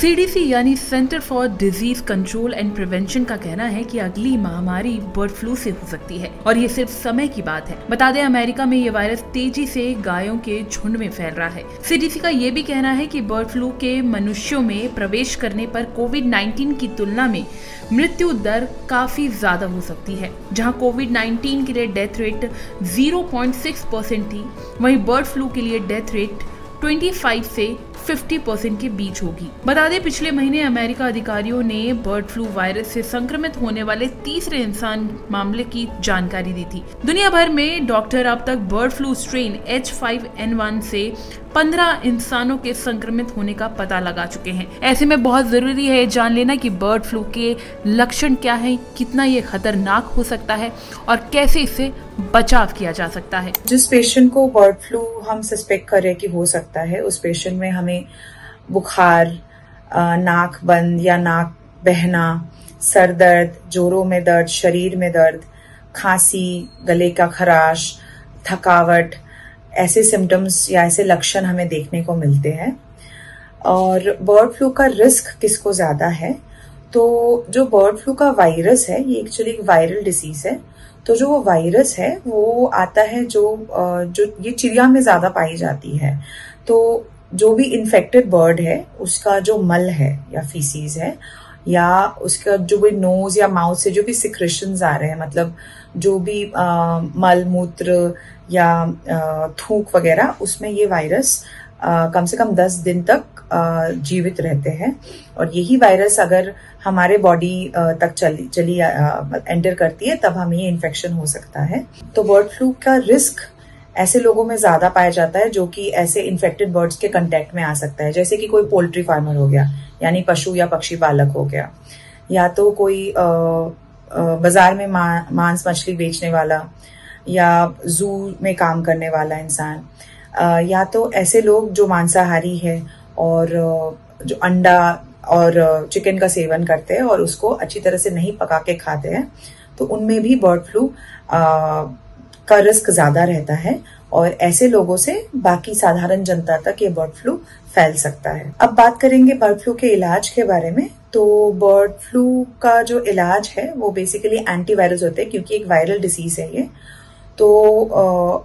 CDC यानी centre for disease control and prevention का कहना है कि अगली महामारी बर्ड फ्लू से हो सकती है और ये सिर्फ समय की बात है। बता दें, अमेरिका में ये वायरस तेजी से गायों के झुंड में फैल रहा है। CDC का ये भी कहना है कि बर्ड फ्लू के मनुष्यों में प्रवेश करने पर COVID-19 की तुलना में मृत्यु दर काफी ज्यादा हो सकती है। जहाँ COVID-19 के लिए डेथ रेट 0.6% थी, वही बर्ड फ्लू के लिए डेथ रेट 25 से 50% के बीच होगी। बता दें, पिछले महीने अमेरिका अधिकारियों ने बर्ड फ्लू वायरस से संक्रमित होने वाले तीसरे इंसान मामले की जानकारी दी थी। दुनिया भर में डॉक्टर अब तक बर्ड फ्लू स्ट्रेन H5N1 से 15 इंसानों के संक्रमित होने का पता लगा चुके हैं। ऐसे में बहुत जरूरी है जान लेना कि बर्ड फ्लू के लक्षण क्या है, कितना ये खतरनाक हो सकता है और कैसे इससे बचाव किया जा सकता है। जिस पेशेंट को बर्ड फ्लू हम सस्पेक्ट कर रहे हैं कि हो सकता है, उस पेशेंट में हमें बुखार, नाक बंद या नाक बहना, सर दर्द, जोड़ों में दर्द, शरीर में दर्द, खांसी, गले का खराश, थकावट, ऐसे सिम्टम्स या ऐसे लक्षण हमें देखने को मिलते हैं। और बर्ड फ्लू का रिस्क किसको ज्यादा है, तो जो बर्ड फ्लू का वायरस है ये एक्चुअली एक वायरल डिसीज है। तो जो वो वायरस है वो आता है जो ये चिड़िया में ज्यादा पाई जाती है। तो जो भी इन्फेक्टेड बर्ड है उसका जो मल है या फीसीज है या उसका जो भी नोज या माउथ से जो भी सिक्रेशंस आ रहे हैं, मतलब जो भी मल मूत्र या थूक वगैरह, उसमें ये वायरस कम से कम 10 दिन तक जीवित रहते हैं। और यही वायरस अगर हमारे बॉडी तक चली एंटर करती है तब हमें ये इन्फेक्शन हो सकता है। तो बर्ड फ्लू का रिस्क ऐसे लोगों में ज्यादा पाया जाता है जो कि ऐसे इन्फेक्टेड बर्ड्स के कंटेक्ट में आ सकता है, जैसे कि कोई पोल्ट्री फार्मर हो गया यानी पशु या पक्षी पालक हो गया, या तो कोई बाजार में मांस मछली बेचने वाला या जू में काम करने वाला इंसान, या तो ऐसे लोग जो मांसाहारी है और जो अंडा और चिकन का सेवन करते हैं और उसको अच्छी तरह से नहीं पका के खाते हैं, तो उनमें भी बर्ड फ्लू का रिस्क ज्यादा रहता है। और ऐसे लोगों से बाकी साधारण जनता तक ये बर्ड फ्लू फैल सकता है। अब बात करेंगे बर्ड फ्लू के इलाज के बारे में। तो बर्ड फ्लू का जो इलाज है वो बेसिकली एंटीवायरस होते हैं, क्योंकि एक वायरल डिसीज है ये। तो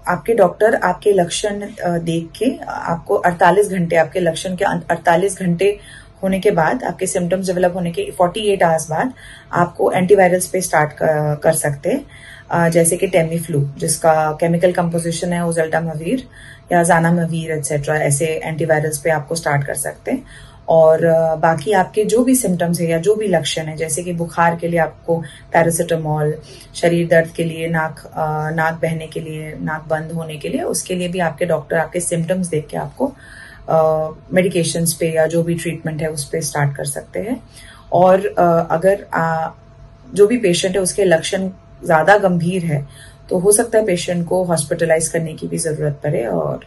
आपके डॉक्टर आपके लक्षण देख के आपको 48 घंटे, आपके लक्षण के 48 घंटे होने के बाद, आपके सिम्टम्स डेवलप होने के 48 आवर्स बाद आपको एंटीवायरल्स पे स्टार्ट कर सकते हैं, जैसे कि टेमीफ्लू जिसका केमिकल कंपोजिशन है ओसेल्टामिविर या zanamivir एटसेट्रा, ऐसे एंटीवायरल्स पे आपको स्टार्ट कर सकते हैं। और बाकी आपके जो भी सिम्टम्स है या जो भी लक्षण है, जैसे कि बुखार के लिए आपको पैरासिटामोल, शरीर दर्द के लिए नाक बहने के लिए, नाक बंद होने के लिए, उसके लिए भी आपके डॉक्टर आपके सिम्टम्स देख के आपको मेडिकेशंस पे या जो भी ट्रीटमेंट है उस पे स्टार्ट कर सकते हैं। और अगर जो भी पेशेंट है उसके लक्षण ज्यादा गंभीर है तो हो सकता है पेशेंट को हॉस्पिटलाइज करने की भी जरूरत पड़े और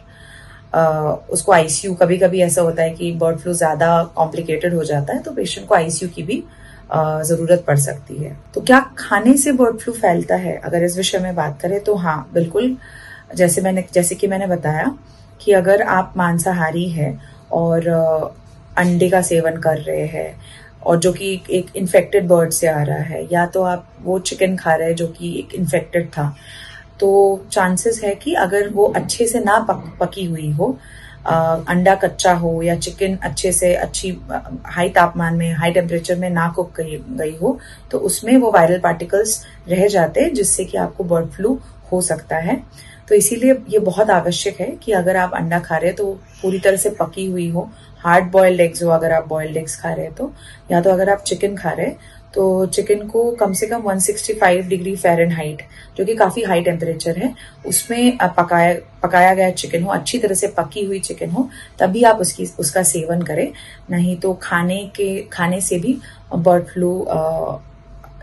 उसको ICU, कभी कभी ऐसा होता है कि बर्ड फ्लू ज्यादा कॉम्प्लिकेटेड हो जाता है तो पेशेंट को ICU की भी जरूरत पड़ सकती है। तो क्या खाने से बर्ड फ्लू फैलता है, अगर इस विषय में बात करें तो हाँ बिल्कुल, जैसे कि मैंने बताया कि अगर आप मांसाहारी हैं और अंडे का सेवन कर रहे हैं और जो कि एक इन्फेक्टेड बर्ड से आ रहा है, या तो आप वो चिकन खा रहे हैं जो कि एक इन्फेक्टेड था, तो चांसेस है कि अगर वो अच्छे से ना पकी हुई हो, अंडा कच्चा हो या चिकन अच्छी हाई तापमान में, हाई टेम्परेचर में ना कुक गई हो, तो उसमें वो वायरल पार्टिकल्स रह जाते हैं जिससे कि आपको बर्ड फ्लू हो सकता है। तो इसीलिए ये बहुत आवश्यक है कि अगर आप अंडा खा रहे हैं तो पूरी तरह से पकी हुई हो, हार्ड बॉइल्ड एग्स हो अगर आप बॉइल्ड एग्स खा रहे हैं तो, या तो अगर आप चिकन खा रहे हैं तो चिकन को कम से कम 165 डिग्री फ़ारेनहाइट, जो कि काफी हाई टेम्परेचर है, उसमें पकाया गया चिकन हो, अच्छी तरह से पकी हुई चिकन हो, तभी आप उसका सेवन करें। नहीं तो खाने से भी बर्ड फ्लू,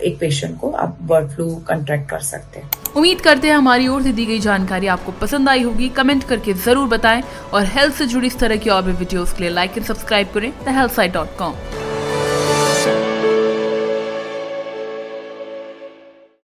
एक पेशेंट को आप बर्ड फ्लू कंट्रैक्ट कर सकते हैं। उम्मीद करते हैं हमारी ओर से दी गई जानकारी आपको पसंद आई होगी। कमेंट करके जरूर बताएं और हेल्थ से जुड़ी इस तरह की और भी वीडियोस के लिए लाइक एंड सब्सक्राइब करें thehealthsite.com।